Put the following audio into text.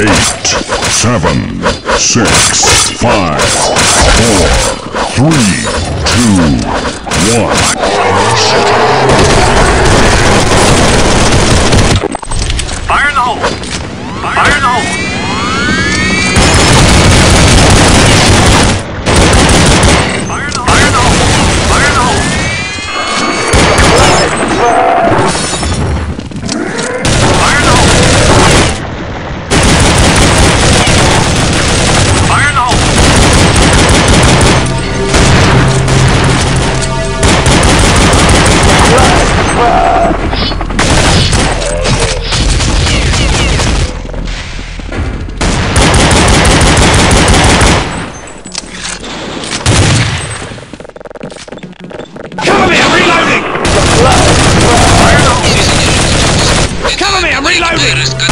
8, 7, 6, 5, 4, 3, 2, 1. Fire in the hole! Fire in the hole! Reloading! Cover me, I'm reloading!